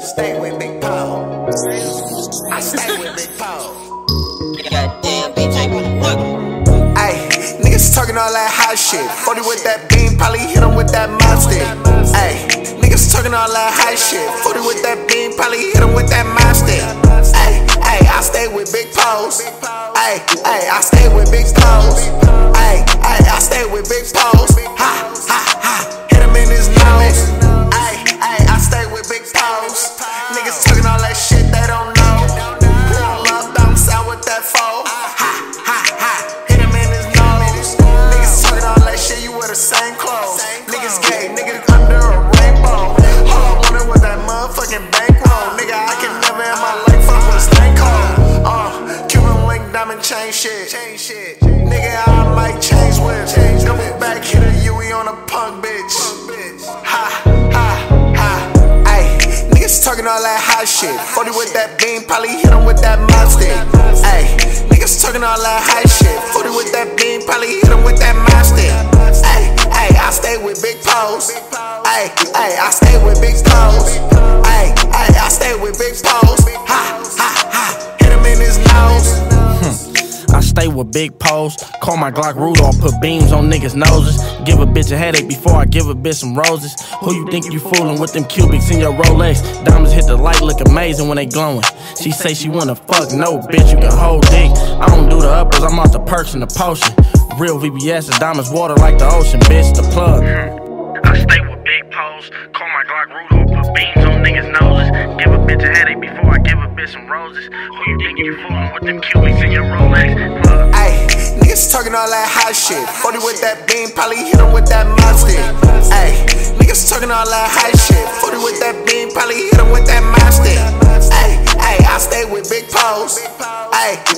Stay with Big Paul. I stay with Big Paul. Goddamn bitch, I wanna fuck. Ay, niggas talking all that hot shit. 40 with that beam, probably hit him with that mob stick. Ay, niggas talking all that hot shit. 40 with that beam, probably hit him with that mob stick. Ay, ay, I stay with Big Paul's. Ay, ay, I stay with Big Paul's. Ay, ay, I stay with Big Paul's. Ha, ha, ha, hit him in his nose. Ay, ay, I stay with Big Paul's. Niggas talking all that shit they don't know. Pull up, bounce out with that foe. Ha, ha, ha, hit him in his nose. Niggas talking all that shit, you wear the same clothes. Niggas gay, niggas under a rainbow. All I wanted was that motherfucking bankroll. Nigga, I can never in my life fuck with a stank hole. Cuban link, diamond chain shit. Nigga, I might change with. Don't be back here to Yui on a punk bitch. Ha, talking all that hot shit. 40 with that beam, probably hit him with that mob stick. Ayy, niggas talking all that hot shit. 40 with that beam, probably hit him with that mob stick. Ayy, ayy, I stay with Big Paul's. Ayy, ayy, I stay with Big Paul's. Ayy, ayy, I stay with Big Paul's. Ha, ha, ha, hit him in his nose. I stay with Big Paul's. Call my Glock Rudolph, put beams on niggas' noses. Give a bitch a headache before I give a bitch some roses. Who you think you fooling with them cubics in your Rolex? Diamonds hit the light, look amazing when they glowing. She say she wanna fuck, no bitch, you can hold dick. I don't do the uppers, I'm out the perks and the potion. Real VBS, the diamonds water like the ocean, bitch, the plug. I stay with Big Paul's. Call my Glock Rudolph, put beams on niggas' noses. Give a bitch a headache before I give a bitch some roses. Who you think you fooling with them cubics in your Rolex? Niggas talking all that hot shit. 40 with that beam, probably hit him with that mob stick. Ayy, niggas talking all that hot shit. 40 with that beam, probably hit him with that mob stick. Ayy, ayy, I stay with Big Paul's. Ayy,